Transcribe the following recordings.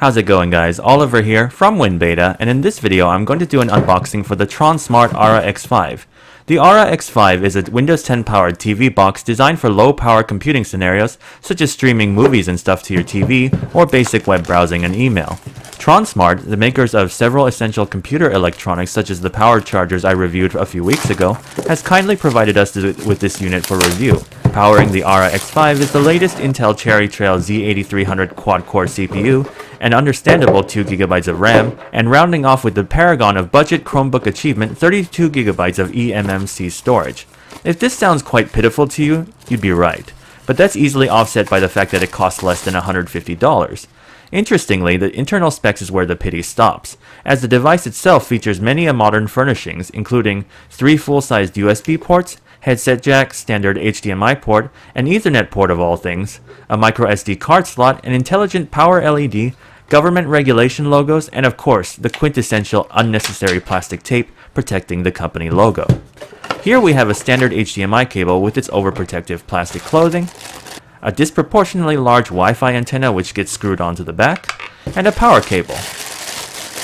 How's it going, guys? Oliver here from WinBeta, and in this video I'm going to do an unboxing for the Tronsmart Ara X5. The Ara X5 is a Windows 10 powered TV box designed for low power computing scenarios such as streaming movies and stuff to your TV or basic web browsing and email. Tronsmart, the makers of several essential computer electronics such as the power chargers I reviewed a few weeks ago, has kindly provided us with this unit for review. Powering the Ara X5 is the latest Intel Cherry Trail Z8300 quad-core CPU, an understandable 2GB of RAM, and rounding off with the paragon of budget Chromebook achievement, 32GB of eMMC storage. If this sounds quite pitiful to you, you'd be right. But that's easily offset by the fact that it costs less than $150. Interestingly, the internal specs is where the pity stops, as the device itself features many modern furnishings, including 3 full-sized USB ports, headset jack, standard HDMI port, an Ethernet port of all things, a microSD card slot, an intelligent power LED, government regulation logos, and of course, the quintessential unnecessary plastic tape protecting the company logo. Here we have a standard HDMI cable with its overprotective plastic clothing, a disproportionately large Wi-Fi antenna which gets screwed onto the back, and a power cable.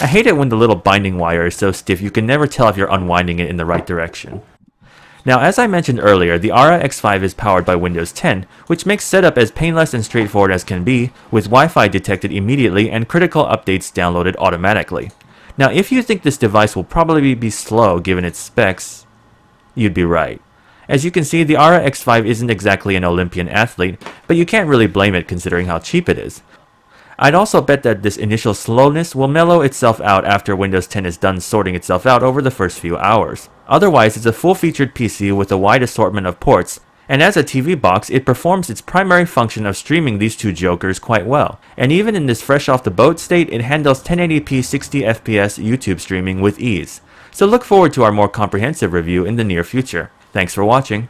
I hate it when the little binding wire is so stiff you can never tell if you're unwinding it in the right direction. Now, as I mentioned earlier, the Ara X5 is powered by Windows 10, which makes setup as painless and straightforward as can be, with Wi-Fi detected immediately and critical updates downloaded automatically. Now, if you think this device will probably be slow given its specs, you'd be right. As you can see, the Ara X5 isn't exactly an Olympian athlete, but you can't really blame it considering how cheap it is. I'd also bet that this initial slowness will mellow itself out after Windows 10 is done sorting itself out over the first few hours. Otherwise, it's a full-featured PC with a wide assortment of ports, and as a TV box, it performs its primary function of streaming these two jokers quite well. And even in this fresh-off-the-boat state, it handles 1080p 60fps YouTube streaming with ease. So look forward to our more comprehensive review in the near future. Thanks for watching.